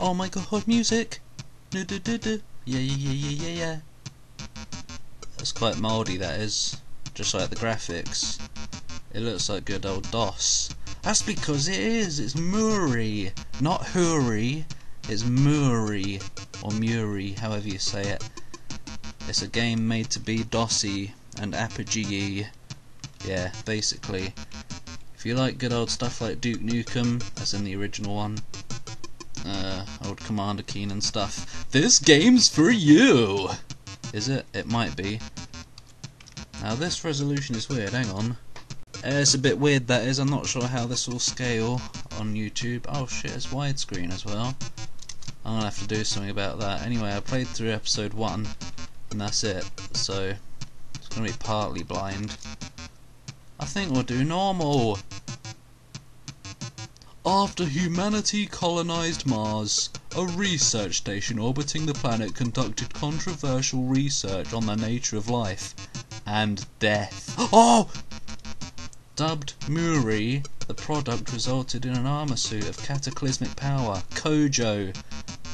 Oh my god, music! Do do do do. Yeah, yeah, yeah, yeah, yeah, yeah. That's quite mouldy, that is. Just like the graphics. It looks like good old DOS. That's because it is! It's Muri! Not Huri. It's Muri. Or Muri, however you say it. It's a game made to be DOSy and Apogee-y. Yeah, basically. If you like good old stuff like Duke Nukem, as in the original one, old Commander Keen and stuff, this game's for you! Is it? It might be. Now this resolution is weird, hang on. It's a bit weird, that is. I'm not sure how this will scale on YouTube. Oh shit, it's widescreen as well. I'm gonna have to do something about that. Anyway, I played through episode 1, and that's it. So, it's gonna be partly blind. I think we'll do normal. After humanity colonized Mars, a research station orbiting the planet conducted controversial research on the nature of life and death. Oh! Dubbed Muri, the product resulted in an armor suit of cataclysmic power. Kojo.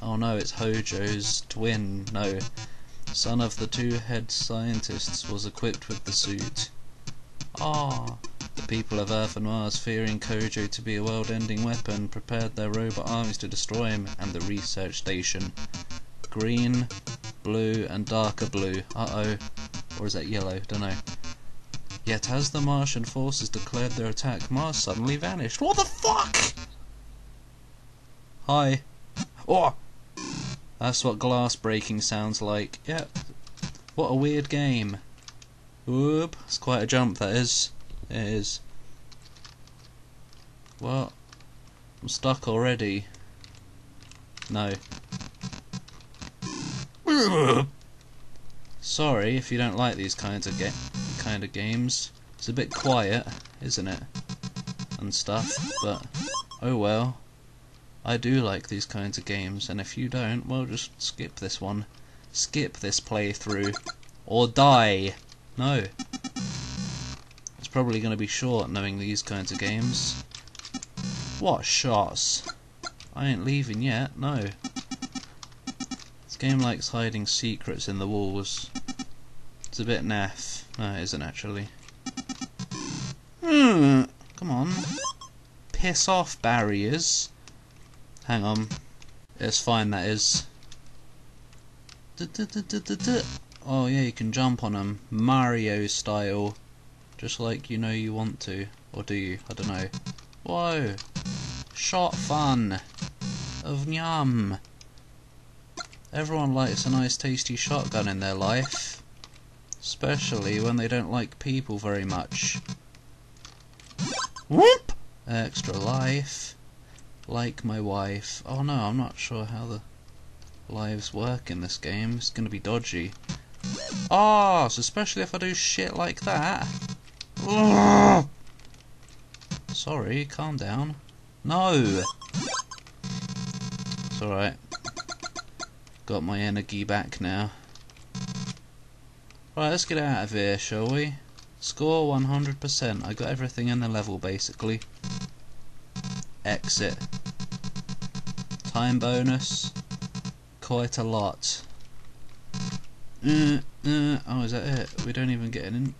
Oh no, it's Hojo's twin. No. Son of the two head scientists was equipped with the suit. Ah, the people of Earth and Mars, fearing Kojo to be a world-ending weapon, prepared their robot armies to destroy him and the research station. Green, blue, and darker blue. Uh-oh. Or is that yellow? Dunno. Yet as the Martian forces declared their attack, Mars suddenly vanished. What the fuck? Hi. Oh! That's what glass breaking sounds like. Yep. What a weird game. Whoop, it's quite a jump, that is. It is. Well, I'm stuck already. No. Sorry if you don't like these kind of games. It's a bit quiet, isn't it? And stuff, but oh well. I do like these kinds of games, and if you don't, well, just skip this one. Skip this playthrough. Or die! No. It's probably going to be short knowing these kinds of games. What shots? I ain't leaving yet, no. This game likes hiding secrets in the walls. It's a bit naff. No, it isn't actually. Come on. Piss off, barriers. Hang on. It's fine, that is. Oh yeah, you can jump on them, Mario style, just like you know you want to, or do you? I don't know. Whoa! Shot fun! Of yum! Everyone likes a nice tasty shotgun in their life, especially when they don't like people very much. Whoop! Extra life, like my wife. Oh no, I'm not sure how the lives work in this game, it's gonna be dodgy. Ah, oh, so especially if I do shit like that. Ugh. Sorry, calm down. No! It's alright. Got my energy back now. Right, let's get out of here, shall we? Score 100%. I got everything in the level, basically. Exit. Time bonus. Quite a lot. Oh, is that it? We don't even get an in.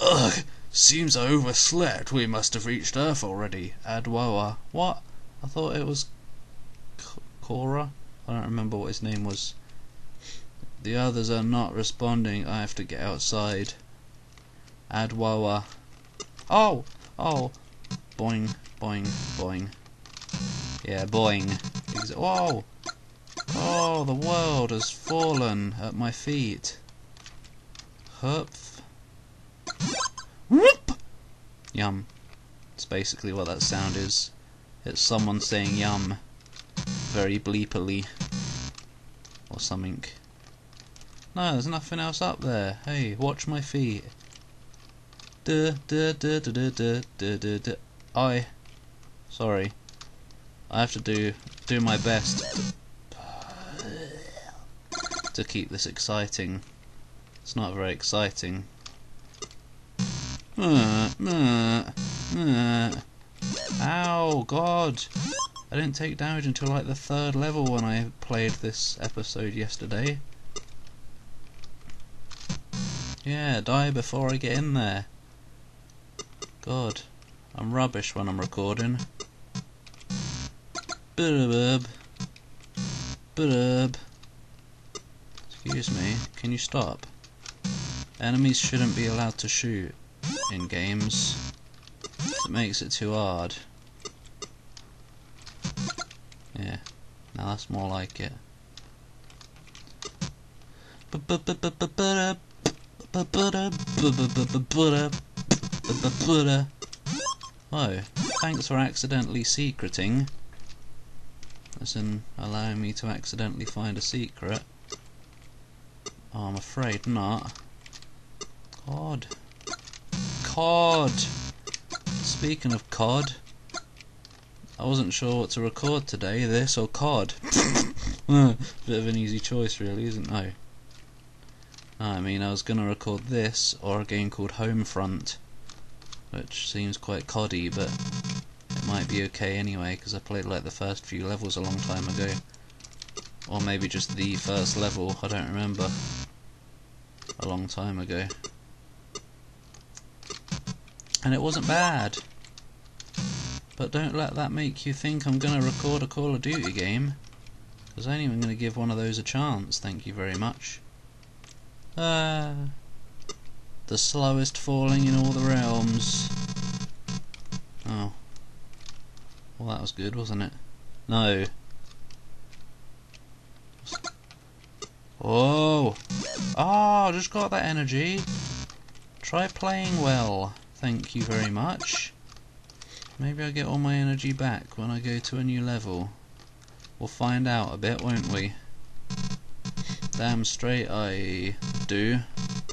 Ugh! Seems I overslept. We must have reached Earth already. Adwoa. What? I thought it was Cora. I don't remember what his name was. The others are not responding. I have to get outside. Adwoa. Oh! Oh! Boing. Boing. Boing. Yeah, boing. Whoa! Oh, the world has fallen at my feet. Hupf. Whoop! Yum. It's basically what that sound is. It's someone saying yum. Very bleepily. Or something. No, there's nothing else up there. Hey, watch my feet. Duh, duh, duh, duh, duh, duh, duh, duh, duh. I. Sorry. I have to do my best to keep this exciting. It's not very exciting. Ow, God! I didn't take damage until like the third level when I played this episode yesterday. Yeah, die before I get in there. God, I'm rubbish when I'm recording. Burb. Burb. Excuse me, can you stop? Enemies shouldn't be allowed to shoot in games. It makes it too hard. Yeah, now that's more like it. Oh, thanks for accidentally secreting. As in, allowing me to accidentally find a secret. Oh, I'm afraid not. COD. COD! Speaking of COD, I wasn't sure what to record today, this or COD. Bit of an easy choice really, isn't it? I mean, I was going to record this or a game called Homefront, which seems quite COD-y, but it might be okay anyway because I played like the first few levels a long time ago. Or maybe just the first level, I don't remember. A long time ago. And it wasn't bad. But don't let that make you think I'm going to record a Call of Duty game. Because I ain't even going to give one of those a chance, thank you very much. The slowest falling in all the realms. Oh. Well, that was good, wasn't it? No. Oh! Oh, I just got that energy. Try playing well. Thank you very much. Maybe I'll get all my energy back when I go to a new level. We'll find out a bit, won't we? Damn straight I do.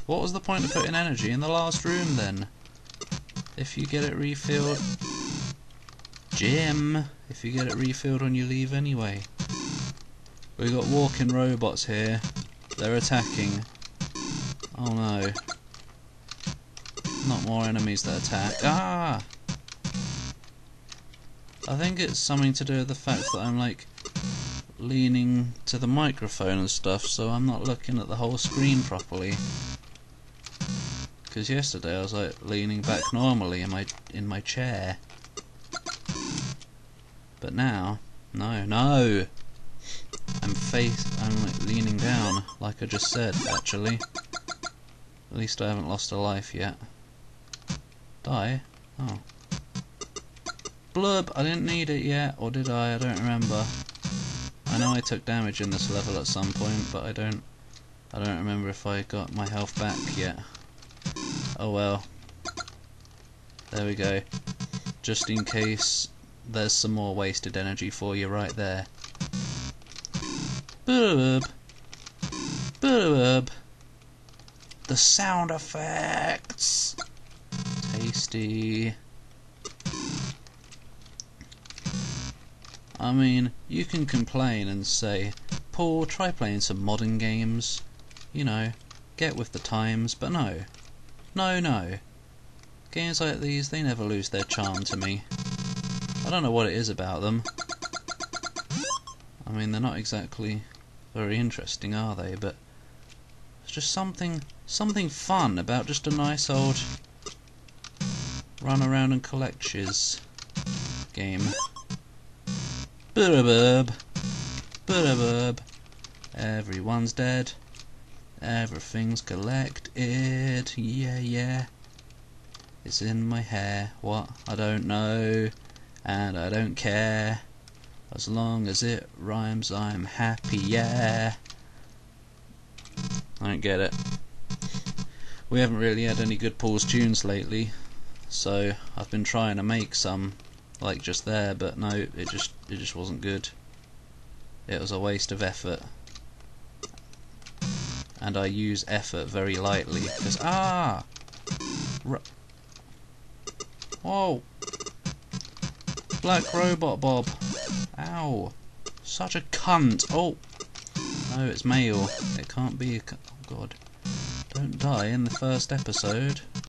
What was the point of putting energy in the last room then? If you get it refilled... Jim! If you get it refilled when you leave anyway. We got walking robots here. They're attacking. Oh no. Not more enemies that attack. Ah! I think it's something to do with the fact that I'm like leaning to the microphone and stuff, so I'm not looking at the whole screen properly. Because yesterday I was like leaning back normally in my chair. But now, no! I'm like leaning down, like I just said, actually. At least I haven't lost a life yet. Die? Oh. Blurb! I didn't need it yet, or did I? I don't remember. I know I took damage in this level at some point, but I don't remember if I got my health back yet. Oh well. There we go. Just in case, there's some more wasted energy for you right there. Blurb! Blurb! The sound effects! Tasty. I mean, you can complain and say, Paul, try playing some modern games. You know, get with the times, but no. No. Games like these, they never lose their charm to me. I don't know what it is about them. I mean, they're not exactly very interesting, are they? But it's just something fun about just a nice old run around and collect shiz game. Burabub, burabub. Everyone's dead. Everything's collected. Yeah. It's in my hair. What? I don't know, and I don't care. As long as it rhymes, I'm happy. Yeah. I don't get it. We haven't really had any good Paul's tunes lately, so I've been trying to make some, like just there, but no, it just wasn't good. It was a waste of effort, and I use effort very lightly because Whoa, Black Robot Bob! Ow! Such a cunt! Oh. No, it's male. It can't be a... Oh, God. Don't die in the first episode.